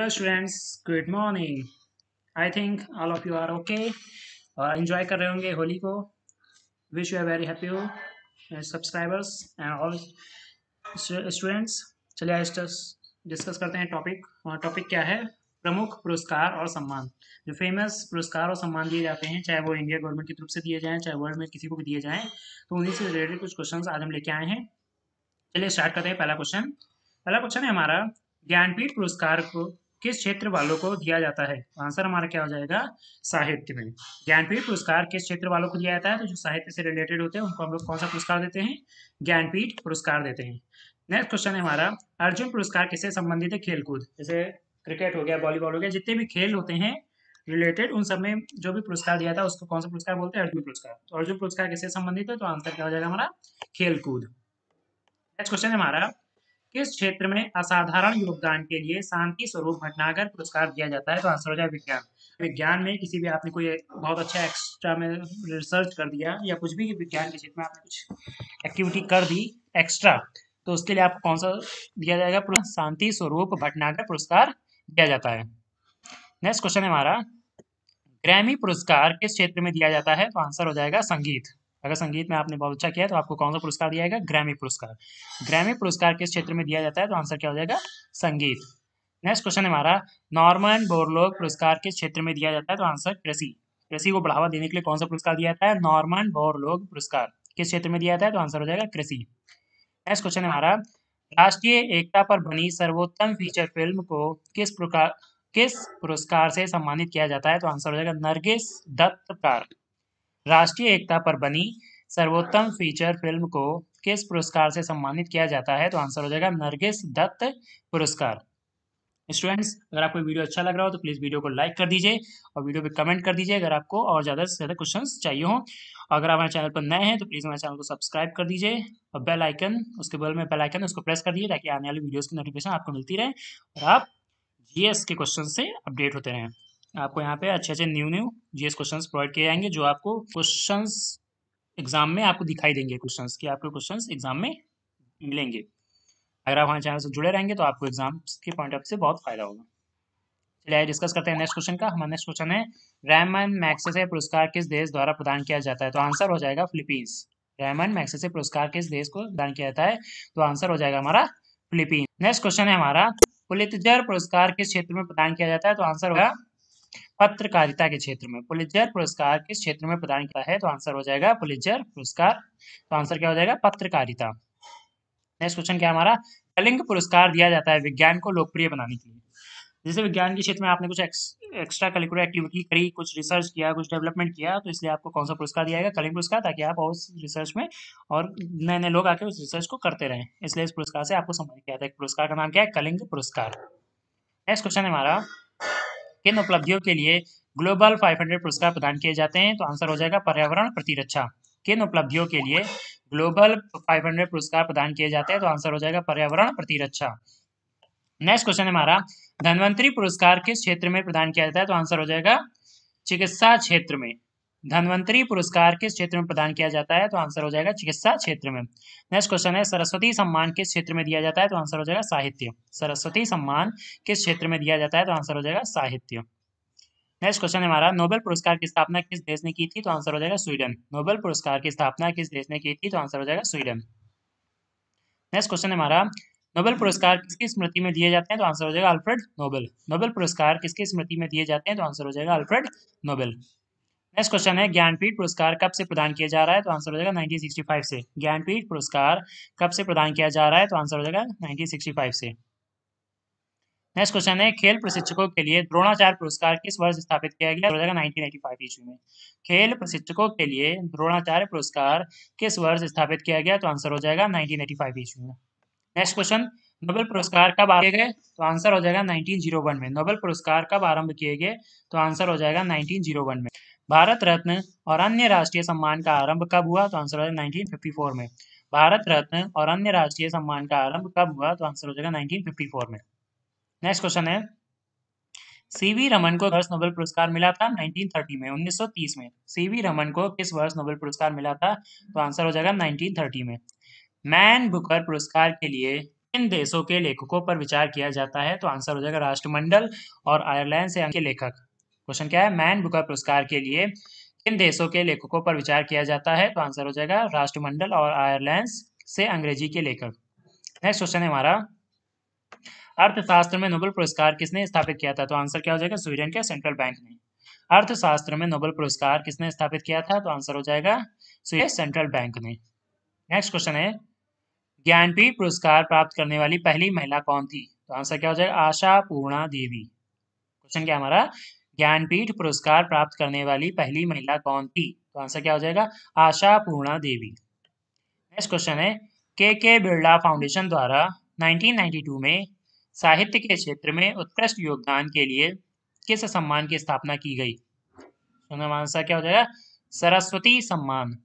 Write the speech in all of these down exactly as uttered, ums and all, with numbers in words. Hello students, good morning. I think all of you are okay और enjoy कर रहे होंगे होली को. Wish you a very happy subscribers and all students. चलिए आज डिस्कस करते हैं टॉपिक. टॉपिक क्या है? प्रमुख पुरस्कार और सम्मान. जो फेमस पुरस्कार और सम्मान दिए जाते हैं, चाहे वो इंडिया गवर्नमेंट की तरफ से दिए जाएं, चाहे वर्ल्ड में किसी को भी दिए जाएं, तो उन्हीं से रिलेटेड कुछ क्वेश्चंस आज हम लेके आए हैं. चलिए स्टार्ट करते हैं. पहला क्वेश्चन पहला क्वेश्चन है हमारा, ज्ञानपीठ पुरस्कार को किस क्षेत्र वालों को दिया जाता है? आंसर हमारा क्या हो जाएगा? साहित्य में. ज्ञानपीठ पुरस्कार किस क्षेत्र वालों को दिया जाता है? तो जो साहित्य से रिलेटेड होते हैं उनको हम लोग कौन सा पुरस्कार देते हैं? ज्ञानपीठ पुरस्कार देते हैं. नेक्स्ट क्वेश्चन है हमारा, अर्जुन पुरस्कार किससे संबंधित है? खेलकूद, जैसे क्रिकेट हो गया, वॉलीबॉल हो गया, जितने भी खेल होते हैं रिलेटेड, उन सब में जो भी पुरस्कार दिया जाता है उसको कौन सा पुरस्कार बोलते हैं? अर्जुन पुरस्कार. तो अर्जुन पुरस्कार किससे संबंधित है? तो आंसर क्या हो जाएगा हमारा? खेलकूद. नेक्स्ट क्वेश्चन है हमारा, किस क्षेत्र में असाधारण योगदान के लिए शांति स्वरूप भटनागर पुरस्कार दिया जाता है? तो आंसर हो जाएगा विज्ञान. विज्ञान में किसी भी आपने कोई बहुत अच्छा एक्स्ट्रा में रिसर्च कर दिया या कुछ भी विज्ञान के क्षेत्र में आपने कुछ एक्टिविटी कर दी एक्स्ट्रा, तो उसके लिए आपको कौन सा दिया जाएगा? शांति स्वरूप भटनागर पुरस्कार दिया जाता है. नेक्स्ट क्वेश्चन है हमारा, ग्रैमी पुरस्कार किस क्षेत्र में दिया जाता है? तो आंसर हो जाएगा संगीत. अगर संगीत में आपने बहुत अच्छा किया तो आपको कौन सा पुरस्कार दिया जाएगा? ग्रैमी पुरस्कार. ग्रैमी पुरस्कार किस क्षेत्र में दिया जाता है? तो आंसर क्या हो जाएगा? संगीत. नेक्स्ट क्वेश्चन है हमारा, नॉर्मन बोरलॉग पुरस्कार किस क्षेत्र में दिया जाता है? तो आंसर कृषि. कृषि को बढ़ावा देने के लिए कौन सा पुरस्कार दिया जाता है? नॉर्मन बोरलॉग पुरस्कार. किस क्षेत्र में दिया जाता है? तो आंसर हो जाएगा कृषि. नेक्स्ट क्वेश्चन है हमारा, राष्ट्रीय एकता पर बनी सर्वोत्तम फीचर फिल्म को किस प्रकार किस पुरस्कार से सम्मानित किया जाता है? तो आंसर हो जाएगा नरगिस दत्त पुरस्कार. राष्ट्रीय एकता पर बनी सर्वोत्तम फीचर फिल्म को किस पुरस्कार से सम्मानित किया जाता है? तो आंसर हो जाएगा नरगिस दत्त पुरस्कार. स्टूडेंट्स, अगर आपको वीडियो अच्छा लग रहा हो तो प्लीज़ वीडियो को लाइक कर दीजिए और वीडियो पे कमेंट कर दीजिए अगर आपको और ज़्यादा से ज़्यादा क्वेश्चंस चाहिए हों. अगर आप हमारे चैनल पर नए हैं तो प्लीज़ हमारे चैनल को सब्सक्राइब कर दीजिए और बेल आइकन, उसके बगल में बेल आइकन, उसको प्रेस कर दीजिए ताकि आने वाली वीडियोज़ की नोटिफिकेशन आपको मिलती रहे और आप जी एस के क्वेश्चन से अपडेट होते रहें. आपको यहाँ पे अच्छे अच्छे new new GS questions provide किए जाएंगे, जो आपको क्वेश्चंस एग्जाम में आपको दिखाई देंगे. क्वेश्चंस की आपको क्वेश्चंस एग्जाम में मिलेंगे. अगर आप हमारे चैनल से जुड़े रहेंगे तो आपको एग्जाम के पॉइंट ऑफ से बहुत फायदा होगा. चलिए डिस्कस करते हैं नेक्स्ट क्वेश्चन का. हमारा नेक्स्ट क्वेश्चन है, रैमन मैग्सेसे पुरस्कार किस देश द्वारा प्रदान किया जाता है? तो आंसर हो जाएगा फिलीपींस. रैमन मैग्सेसे पुरस्कार किस देश को प्रदान किया जाता है? तो आंसर हो जाएगा हमारा फिलीपींस. नेक्स्ट क्वेश्चन है हमारा, पुलित्जर पुरस्कार किस क्षेत्र में प्रदान किया जाता है? तो आंसर होगा पत्रकारिता के क्षेत्र में. पुलित्जर पुरस्कार किस क्षेत्र में प्रदान किया है? तो आंसर हो जाएगा पुलित्जर पुरस्कार. तो आंसर क्या हो जाएगा? पत्रकारिता. नेक्स्ट क्वेश्चन क्या हमारा, कलिंग पुरस्कार दिया जाता है विज्ञान को लोकप्रिय बनाने के लिए. जैसे विज्ञान के क्षेत्र में आपने कुछ एक्स्ट्रा करिकुलर एक्टिविटी करी, कुछ रिसर्च किया, कुछ डेवलपमेंट किया, तो इसलिए आपको कौन सा पुरस्कार दिया जाएगा? कलिंग पुरस्कार, ताकि आप उस रिसर्च में और नए नए लोग आके उस रिसर्च को करते रहें, इसलिए इस पुरस्कार से आपको सम्मानित किया जाता है. पुरस्कार का नाम क्या है? कलिंग पुरस्कार. नेक्स्ट क्वेश्चन है हमारा, किन उपलब्धियों के लिए ग्लोबल पाँच सौ पुरस्कार प्रदान किए जाते हैं? तो आंसर हो जाएगा पर्यावरण प्रतिरक्षा. किन उपलब्धियों के लिए ग्लोबल पाँच सौ पुरस्कार प्रदान किए जाते हैं? तो आंसर हो जाएगा पर्यावरण प्रतिरक्षा. नेक्स्ट क्वेश्चन है हमारा, धनवंतरी पुरस्कार किस क्षेत्र में प्रदान किया जाता है? तो आंसर हो जाएगा चिकित्सा क्षेत्र में. धनवंतरी पुरस्कार किस क्षेत्र में प्रदान किया जाता है? तो आंसर हो जाएगा चिकित्सा क्षेत्र में. नेक्स्ट क्वेश्चन है, सरस्वती सम्मान किस क्षेत्र में दिया जाता है? तो आंसर हो जाएगा साहित्य. सरस्वती सम्मान किस क्षेत्र में दिया जाता है? तो आंसर हो जाएगा साहित्य. नेक्स्ट क्वेश्चन है हमारा, नोबेल पुरस्कार की स्थापना किस देश ने की थी? तो आंसर हो जाएगा स्वीडन. नोबेल पुरस्कार की स्थापना किस देश ने की थी? तो आंसर हो जाएगा स्वीडन. नेक्स्ट क्वेश्चन है हमारा, नोबेल पुरस्कार किसकी स्मृति में दिए जाते हैं? तो आंसर हो जाएगा अल्फ्रेड नोबेल. नोबेल पुरस्कार किसकी स्मृति में दिए जाते हैं? तो आंसर हो जाएगा अल्फ्रेड नोबेल. नेक्स्ट क्वेश्चन है, ज्ञानपीठ पुरस्कार कब से प्रदान किया जा रहा है? तो आंसर हो जाएगा उन्नीस सौ पैंसठ से. ज्ञानपीठ पुरस्कार कब से प्रदान किया जा रहा है? तो आंसर हो जाएगा उन्नीस सौ पैंसठ से. नेक्स्ट क्वेश्चन है, खेल प्रशिक्षकों के लिए द्रोणाचार्य पुरस्कार किस वर्ष स्थापित किया गया? तो हो जाएगा उन्नीस सौ पचानवे ईस्वी में. खेल प्रशिक्षकों के लिए द्रोणाचार्य पुरस्कार किस वर्ष स्थापित किया गया? तो आंसर हो जाएगा उन्नीस सौ पचानवे ईस्वी में. नेक्स्ट क्वेश्चन, नोबेल पुरस्कार कब आरंभ किए गए? तो आंसर हो जाएगा उन्नीस सौ एक में. नोबेल पुरस्कार कब आरंभ किए गए? तो आंसर हो जाएगा उन्नीस सौ एक में. भारत रत्न और अन्य राष्ट्रीय सम्मान का आरंभ कब हुआ? तो आंसर हो जाएगा उन्नीस सौ चौवन में. भारत रत्न और अन्य राष्ट्रीय सम्मान का आरंभ कब हुआ? तो आंसर हो जाएगा उन्नीस सौ चौवन में. नेक्स्ट क्वेश्चन है, सीवी रमन को किस नोबेल पुरस्कार मिला था? उन्नीस सौ तीस में. उन्नीस सौ तीस में सीवी रमन को किस वर्ष नोबेल पुरस्कार मिला था? तो आंसर हो जाएगा उन्नीस सौ तीस में. मैन बुकर पुरस्कार के लिए इन देशों के लेखकों पर विचार किया जाता है, तो आंसर हो जाएगा राष्ट्रमंडल और आयरलैंड से के लेखक। क्वेश्चन क्या है, मैन बुकर पुरस्कार के लिए किन देशों के लेखकों पर विचार किया जाता है, तो आंसर हो जाएगा राष्ट्रमंडल और आयरलैंड से अंग्रेजी के लेखक। नेक्स्ट क्वेश्चन है हमारा, अर्थशास्त्र में नोबेल पुरस्कार किसने स्थापित किया था, तो आंसर क्या हो जाएगा, स्वीडन के सेंट्रल बैंक ने। अर्थशास्त्र में नोबेल पुरस्कार किसने स्थापित किया था, तो आंसर हो जाएगा स्वीडन सेंट्रल बैंक ने। नेक्स्ट क्वेश्चन है, ज्ञानपीठ पुरस्कार प्राप्त करने वाली पहली महिला कौन थी, तो आंसर क्या हो जाएगा, आशा पूर्णा देवी। क्वेश्चन क्या हमारा, ज्ञानपीठ पुरस्कार प्राप्त करने वाली पहली महिला कौन थी, तो आंसर क्या हो जाएगा, आशा पूर्णा देवी। नेक्स्ट क्वेश्चन है, के के बिरला फाउंडेशन द्वारा नाइनटीन नाइंटी टू में साहित्य के क्षेत्र में उत्कृष्ट योगदान के लिए किस सम्मान की स्थापना की गई, तो आंसर क्या हो जाएगा, Saraswati Samman.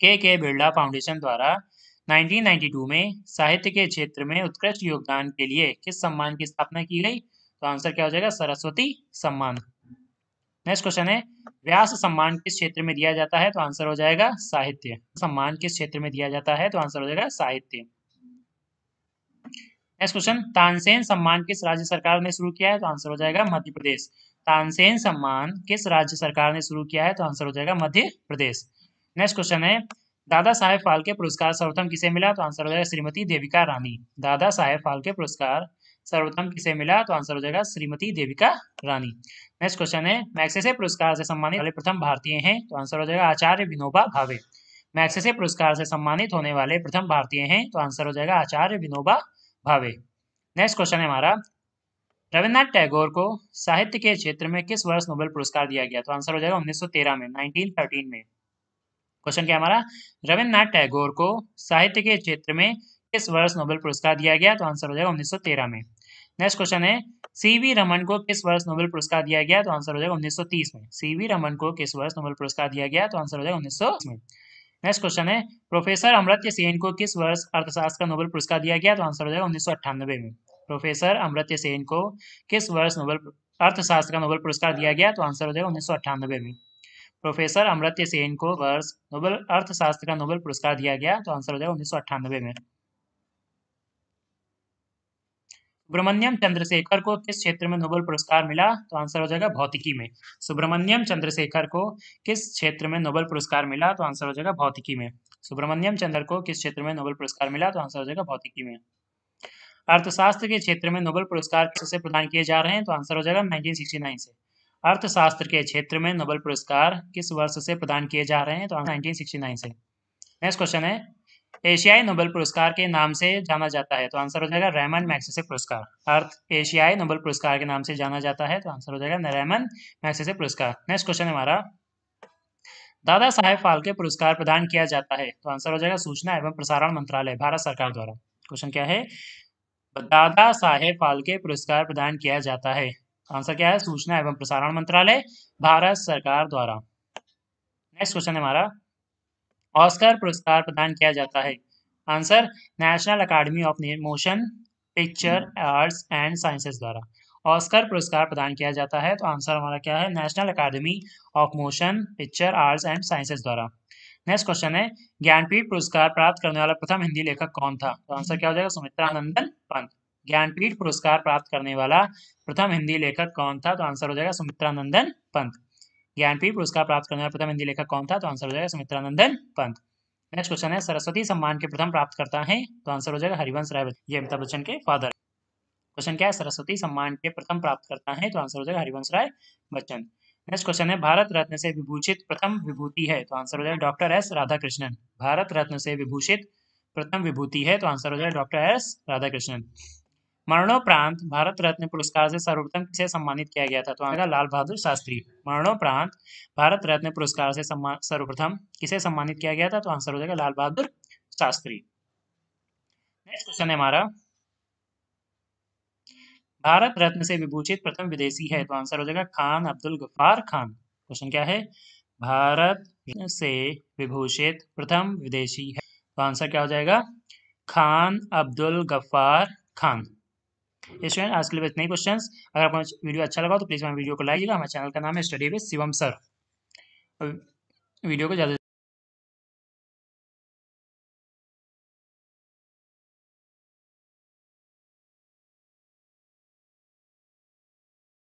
K K Birla foundation द्वारा नाइनटीन नाइंटी टू में साहित्य के क्षेत्र में उत्कृष्ट योगदान के लिए किस सम्मान की स्थापना की गई, तो आंसर क्या हो जाएगा, सरस्वती सम्मान। नेक्स्ट क्वेश्चन है, व्यास सम्मान किस क्षेत्र में दिया जाता है, तो आंसर हो जाएगा साहित्य। सम्मान किस क्षेत्र में दिया जाता है, तो आंसर हो जाएगा साहित्य। नेक्स्ट क्वेश्चन, तानसेन सम्मान किस राज्य सरकार ने शुरू किया है, तो आंसर हो जाएगा मध्य प्रदेश। तानसेन सम्मान किस राज्य सरकार ने शुरू किया है, तो आंसर हो जाएगा मध्य प्रदेश। नेक्स्ट क्वेश्चन है, दादा साहेब फालके पुरस्कार सर्वोत्तम किसे मिला, तो आंसर हो जाएगा श्रीमती देविका रानी। दादा साहेब फालके पुरस्कार सर्वोत्तम किसे मिला, तो आंसर हो जाएगा श्रीमती देविका रानी। नेक्स्ट क्वेश्चन है, मैग्सेसे पुरस्कार से सम्मानित वाले प्रथम भारतीय हैं, तो आंसर हो जाएगा आचार्य विनोबा भावे। मैग्सेसे पुरस्कार से सम्मानित होने वाले प्रथम भारतीय हैं, तो आंसर हो जाएगा आचार्य विनोबा भावे। नेक्स्ट क्वेश्चन है हमारा, रविन्द्रनाथ टैगोर को साहित्य के क्षेत्र में किस वर्ष नोबेल पुरस्कार दिया गया, तो आंसर हो जाएगा उन्नीस सौ तेरह में नाइनटीन थर्टीन में। क्वेश्चन क्या हमारा, रविन्द्रनाथ टैगोर को साहित्य के क्षेत्र में किस वर्ष नोबेल पुरस्कार दिया गया, तो आंसर हो जाएगा उन्नीस सौ तेरह में। नेक्स्ट क्वेश्चन है, सीवी रमन को किस वर्ष नोबेल पुरस्कार दिया गया, तो आंसर हो जाएगा उन्नीस सौ तीस में। सीवी रमन को किस वर्ष नोबेल पुरस्कार दिया गया, तो आंसर हो जाएगा उन्नीस सौ तीस में। नेक्स्ट क्वेश्चन है, प्रोफेसर अमर्त्य सेन को किस वर्ष अर्थशास्त्र का नोबेल पुरस्कार दिया गया, तो आंसर हो जाएगा उन्नीस सौ अट्ठानबे में। प्रोफेसर अमर्त्य सेन को किस वर्ष नोबेल अर्थशास्त्र का नोबेल पुरस्कार दिया गया, तो आंसर हो जाएगा उन्नीस सौ अट्ठानबे में। प्रोफेसर अमर्त्य सेन को वर्ष नोबेल अर्थशास्त्र का नोबेल पुरस्कार दिया गया, तो आंसर हो जाएगा उन्नीस सौ अट्ठानबे में। सुब्रह्मण्यम चंद्रशेखर को किस क्षेत्र में नोबेल पुरस्कार मिला, तो आंसर हो जाएगा भौतिकी में। सुब्रह्मण्यम चंद्रशेखर को किस क्षेत्र में नोबेल पुरस्कार मिला, तो आंसर हो जाएगा भौतिकी में। सुब्रह्मण्यम चंद्र को किस क्षेत्र में नोबेल पुरस्कार मिला, तो आंसर हो जाएगा भौतिकी में। अर्थशास्त्र के क्षेत्र में नोबेल पुरस्कार किससे प्रदान किए जा रहे हैं, तो आंसर हो जाएगा नाइनटीन सिक्सटी नाइन से। अर्थशास्त्र के क्षेत्र में नोबेल पुरस्कार किस वर्ष से प्रदान किए जा रहे हैं, तो नाइनटीन सिक्सटी नाइन से। नेक्स्ट क्वेश्चन है, एशियाई नोबेल पुरस्कार के नाम से जाना जाता है, तो आंसर हो जाएगा रैमन मैग्सेसे पुरस्कार। अर्थ एशियाई नोबेल पुरस्कार के नाम से जाना जाता है, तो आंसर हो जाएगा रैमन मैग्सेसे पुरस्कार। नेक्स्ट क्वेश्चन है हमारा, दादा साहेब फालके पुरस्कार प्रदान किया जाता है, तो आंसर हो जाएगा सूचना एवं प्रसारण मंत्रालय, भारत सरकार द्वारा। क्वेश्चन क्या है, दादा साहेब फालके पुरस्कार प्रदान किया जाता है, आंसर क्या है, सूचना एवं प्रसारण मंत्रालय, भारत सरकार द्वारा। नेक्स्ट क्वेश्चन है हमारा, ऑस्कर पुरस्कार प्रदान किया जाता है, answer national academy of motion picture arts and sciences द्वारा। ऑस्कर पुरस्कार प्रदान किया जाता है, तो आंसर हमारा क्या है, national academy of motion picture arts and sciences द्वारा। नेक्स्ट क्वेश्चन है, ज्ञानपीठ पुरस्कार प्राप्त करने वाला प्रथम हिंदी लेखक कौन था, तो आंसर क्या हो जाएगा, सुमित्रानंदन पंत। ज्ञानपीठ पुरस्कार प्राप्त करने वाला प्रथम हिंदी लेखक कौन था, तो आंसर हो जाएगा सुमित्रानंदन पंत। ज्ञानपीठ पुरस्कार प्राप्त करने वाला प्रथम हिंदी लेखक कौन था, तो आंसर हो जाएगा सुमित्रानंदन पंत। नेक्स्ट क्वेश्चन है, सरस्वती सम्मान के प्रथम प्राप्तकर्ता हैं, तो आंसर हो जाएगा हरिवंश राय बच्चन, ये अमिताभ बच्चन के फादर। क्वेश्चन क्या है, सरस्वती सम्मान के प्रथम प्राप्तकर्ता हैं, तो आंसर हो जाएगा हरिवंश राय बच्चन। नेक्स्ट क्वेश्चन है, भारत रत्न से विभूषित प्रथम विभूति है, तो आंसर हो जाएगा डॉक्टर एस राधाकृष्णन। भारत रत्न से विभूषित प्रथम विभूति है, तो आंसर हो जाएगा डॉक्टर एस राधाकृष्णन। मरणोपरांत भारत रत्न पुरस्कार से सर्वोत्तम किसे सम्मानित किया गया था, तो आंसर लाल बहादुर शास्त्री। मरणोपरांत भारत रत्न पुरस्कार से सर्वप्रथम किसे सम्मानित किया गया था, तो आंसर हो जाएगा लाल बहादुर शास्त्री। नेक्स्ट क्वेश्चन है हमारा, भारत रत्न से विभूषित प्रथम विदेशी है, तो आंसर हो जाएगा खान अब्दुल गफ्फार खान। क्वेश्चन क्या है, भारत से विभूषित प्रथम विदेशी है, तो आंसर क्या हो जाएगा, खान अब्दुल गफ्फार खान। स्टूडेंट आज के लिए इतने ही क्वेश्चंस। अगर आपको वीडियो अच्छा लगा तो प्लीज़ हमारे वीडियो को लाइक कीजिएगा। हमारे चैनल का नाम है study with Shivam sir. Video को ज़्यादा